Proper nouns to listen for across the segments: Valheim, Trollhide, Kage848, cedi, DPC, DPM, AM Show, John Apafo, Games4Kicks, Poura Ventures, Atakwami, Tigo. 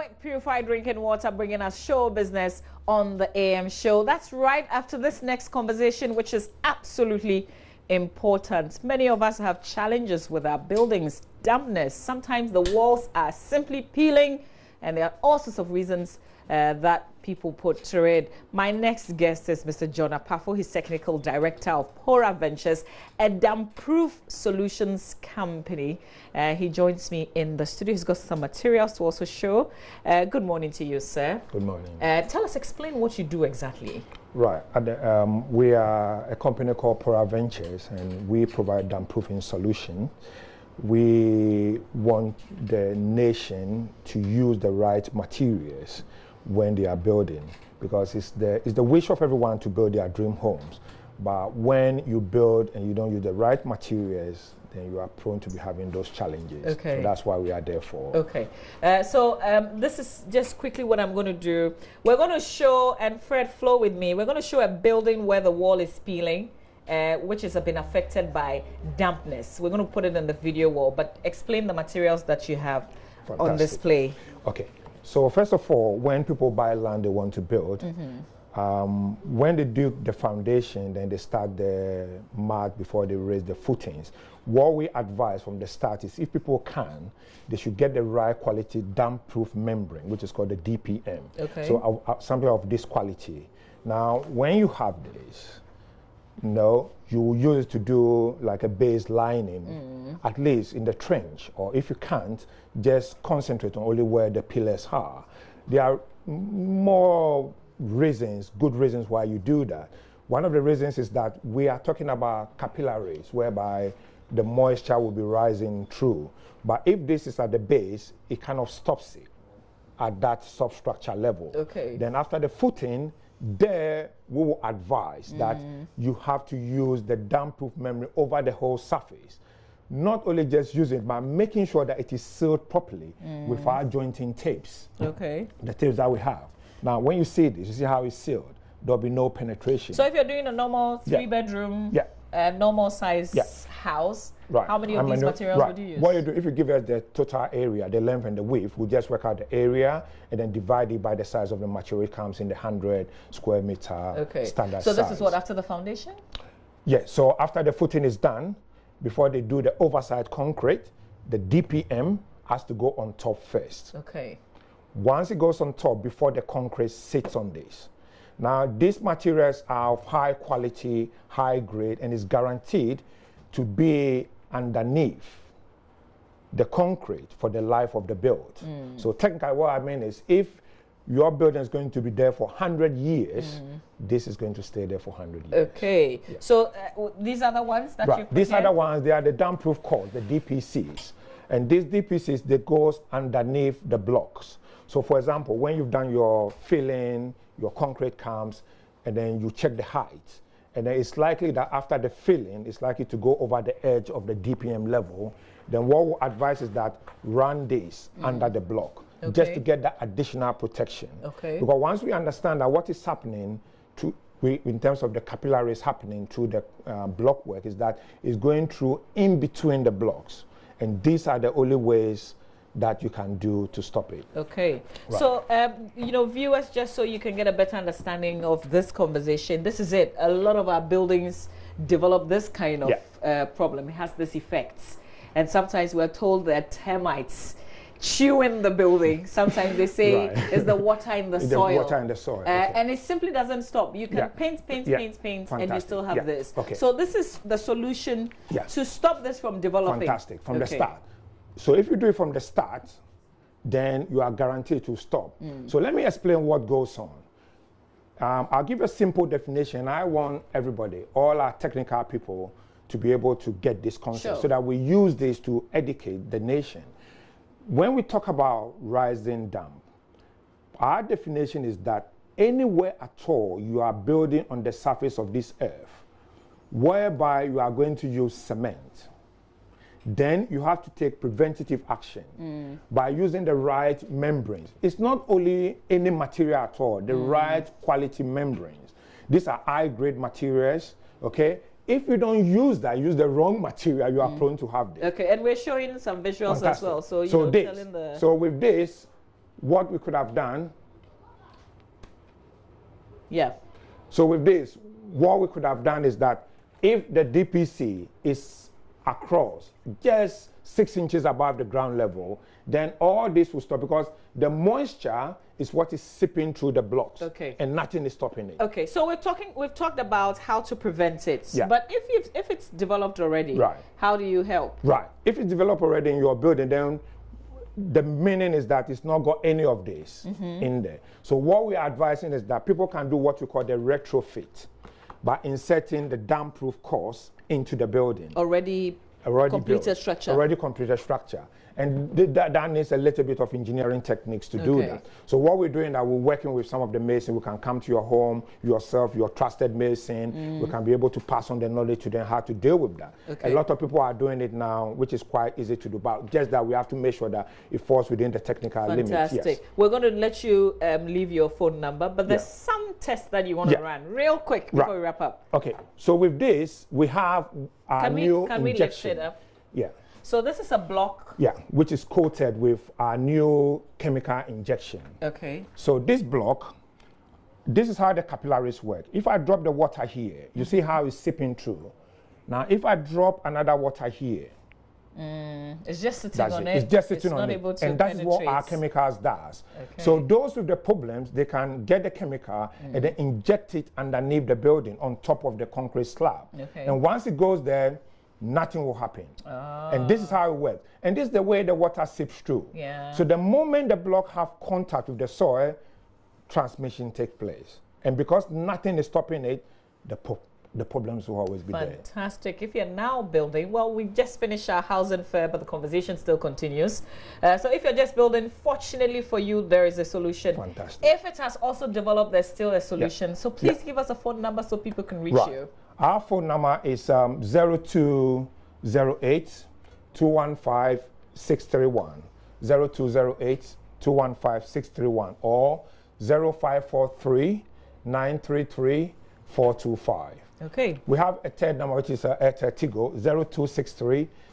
Network Purified Drinking Water, bringing us show business on the AM show. That's right after this next conversation, which is absolutely important. Many of us have challenges with our buildings, dampness. Sometimes the walls are simply peeling, and there are all sorts of reasons that people put to it. My next guest is Mr. John Apafo. He's Technical Director of Poura Ventures, a damp-proof solutions company. He joins me in the studio. He's got some materials to also show. Good morning to you, sir. Good morning. Tell us, explain what you do exactly. Right. We are a company called Poura Ventures, and we provide damp-proofing solutions. We want the nation to use the right materials when they are building, because it's the wish of everyone to build their dream homes. But when you build and you don't use the right materials, then you are prone to be having those challenges. Okay. So that's why we are there for. Okay. This is just quickly what I'm going to do. We're going to show, and Fred, flow with me. We're going to show a building where the wall is peeling, which has been affected by dampness. We're going to put it on the video wall, but explain the materials that you have on display. Okay. So first of all, when people buy land they want to build, when they do the foundation, then they start the mark before they raise the footings. What we advise from the start is, if people can, they should get the right quality damp-proof membrane, which is called the DPM. Okay. So something of this quality. Now, when you have this, you will use it to do like a base lining, at least in the trench, or if you can't, just concentrate on only where the pillars are. There are more reasons, good reasons why you do that. One of the reasons is that we are talking about capillaries, whereby the moisture will be rising through. But if this is at the base, it kind of stops it at that substructure level. Okay. Then after the footing, there we will advise that you have to use the damp-proof membrane over the whole surface. Not only just use it, but making sure that it is sealed properly with our jointing tapes. Okay. The tapes that we have. Now, when you see this, you see how it's sealed. There'll be no penetration. So if you're doing a normal three-bedroom, normal size house, how many of these materials would you use? What you do, if you give us the total area, the length and the width, we'll just work out the area and then divide it by the size of the material. It comes in the 100 square meter standard size. So this is what, after the foundation? Yes, so after the footing is done, before they do the overside concrete, the DPM has to go on top first. Okay. Once it goes on top, before the concrete sits on this. Now, these materials are of high quality, high grade, and is guaranteed to be underneath the concrete for the life of the build. So technically what I mean is, if your building is going to be there for 100 years, this is going to stay there for 100 years. Okay. Yeah. So these are the ones that you prepared? These are the ones, they are the damp-proof cores, the DPCs. And these DPCs, they goes underneath the blocks. So for example, when you've done your filling, your concrete comes, and then you check the height. And then it's likely that after the filling, it's likely to go over the edge of the DPM level. Then what we advise is that run this under the block, just to get that additional protection. Okay. Because once we understand that what is happening to, in terms of the capillaries happening through the block work, is that it's going through in between the blocks. And these are the only ways that you can do to stop it. Okay. Right. So, you know, viewers, just so you can get a better understanding of this conversation, this is it. A lot of our buildings develop this kind of problem. It has these effects. And sometimes we're told that termites chew in the building. Sometimes they say it's the water in the soil. The water in the soil. And it simply doesn't stop. You can paint, fantastic. And you still have this. Okay. So this is the solution to stop this from developing. Fantastic. From the start. So if you do it from the start, then you are guaranteed to stop. So let me explain what goes on. I'll give a simple definition. I want everybody, all our technical people, to be able to get this concept so that we use this to educate the nation. When we talk about rising damp, our definition is that anywhere at all you are building on the surface of this earth, whereby you are going to use cement, then you have to take preventative action by using the right membranes. It's not only any material at all, the right quality membranes. These are high-grade materials, okay? If you don't use that, use the wrong material, you are prone to have this. Okay, and we're showing some visuals as well. So, with this, what we could have done. Yes. So with this, what we could have done is that if the DPC is across just 6 inches above the ground level, then all this will stop, because the moisture is what is seeping through the blocks. Okay. And nothing is stopping it. Okay. So we've talked about how to prevent it. Yeah. But if it's developed already, right, how do you help? Right. If it's developed already in your building, then the meaning is that it's not got any of this in there. So what we're advising is that people can do what we call the retrofit by inserting the damp-proof course into the building. Already completed structure. And that needs a little bit of engineering techniques to do that. So what we're doing, that we're working with some of the masons. We can come to your home, yourself, your trusted mason. We can be able to pass on the knowledge to them how to deal with that. A lot of people are doing it now, which is quite easy to do, but just that we have to make sure that it falls within the technical limits. Fantastic. Yes. We're going to let you leave your phone number, but there's some tests that you want to run real quick before we wrap up. Okay. So with this, we have our new injection. Can we lift it up? Yeah. So this is a block. Yeah, which is coated with our new chemical injection. Okay. So this block, this is how the capillaries work. If I drop the water here, you see how it's seeping through. Now, if I drop another water here, it's just sitting on it. It's just sitting on it. And that's what our chemicals does. Okay. So those with the problems, they can get the chemical and then inject it underneath the building on top of the concrete slab. Okay. And once it goes there, nothing will happen. And this is how it works. And this is the way the water seeps through. Yeah. So the moment the block have contact with the soil, transmission takes place. And because nothing is stopping it, the problems will always be there. Fantastic. If you're now building, well, we've just finished our housing fair, but the conversation still continues. So if you're just building, fortunately for you, there is a solution. Fantastic. If it has also developed, there's still a solution. So please give us a phone number so people can reach you. Our phone number is 0208-215-631, 0208-215-631, or 0543-933-425. Okay. We have a third number, which is Tigo,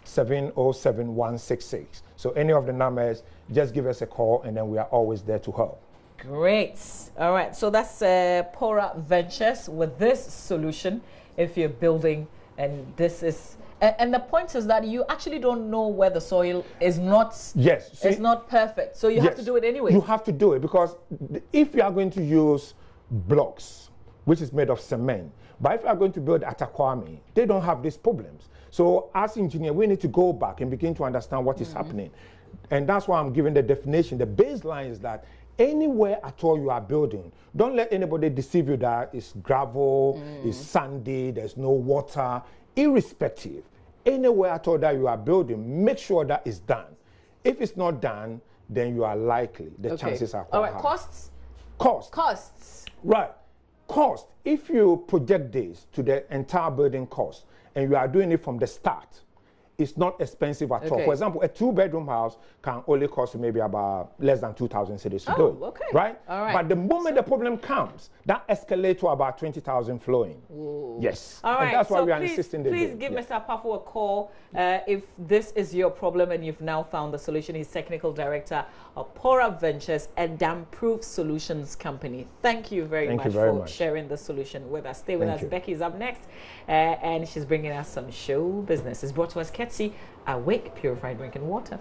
0263-707-166. So any of the numbers, just give us a call, and then we are always there to help. Great. All right. So that's Poura Ventures with this solution. If you're building, and this is, and the point is that you actually don't know where the soil is not, it's not perfect. So you have to do it anyway. You have to do it, because if you are going to use blocks, which is made of cement, but if you are going to build Atakwami, they don't have these problems. So as engineers, we need to go back and begin to understand what is happening. And that's why I'm giving the definition. The baseline is that anywhere at all you are building, don't let anybody deceive you that it's gravel, it's sandy, there's no water. Irrespective, anywhere at all that you are building, make sure that it's done. If it's not done, then you are likely, the chances are quite high. All right, costs? Costs. Right. Cost. If you project this to the entire building cost, and you are doing it from the start, it's not expensive at all. For example, a two-bedroom house can only cost maybe about less than 2,000 cedis to do it. Right? All right. But the moment the problem comes, that escalates to about 20,000 flowing. Ooh. Yes. All right. And that's why we are insisting. Please give Mr. Apafo a call if this is your problem and you've now found the solution. He's technical director of Poura Ventures, a damp-proof solutions company. Thank you very much for sharing the solution with us. Stay with us. Becky's up next, and she's bringing us some show business. It's brought to us Awake Purified Drinking Water.